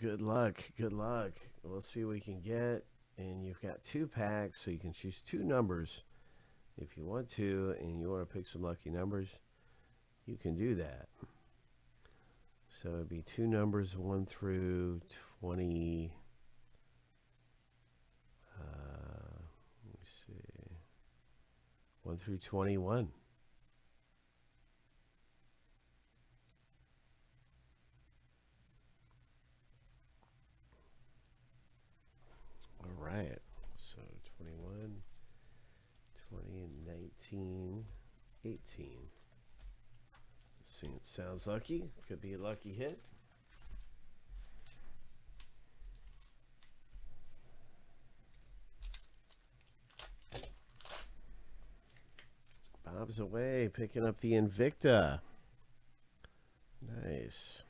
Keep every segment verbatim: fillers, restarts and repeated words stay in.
Good luck. Good luck. We'll see what we can get. And you've got two packs, so you can choose two numbers if you want to, and you want to pick some lucky numbers, you can do that. So it'd be two numbers, one through twenty. Uh, let me see. One through twenty-one. All right. So twenty-one, twenty, and nineteen, eighteen. See, it sounds lucky. Could be a lucky hit. Bob's away, picking up the Invicta. Nice.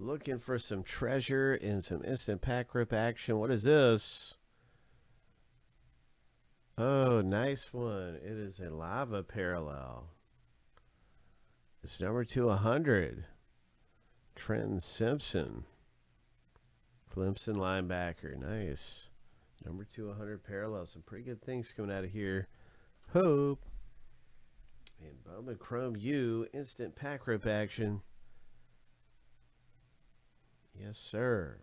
Looking for some treasure and some instant pack rip action. What is this? Oh, nice one. It is a lava parallel. It's number two hundred. Trenton Simpson. Clemson linebacker. Nice. Number two hundred parallel. Some pretty good things coming out of here. Hope. And Bowman Chrome U. Instant pack rip action. Yes, sir.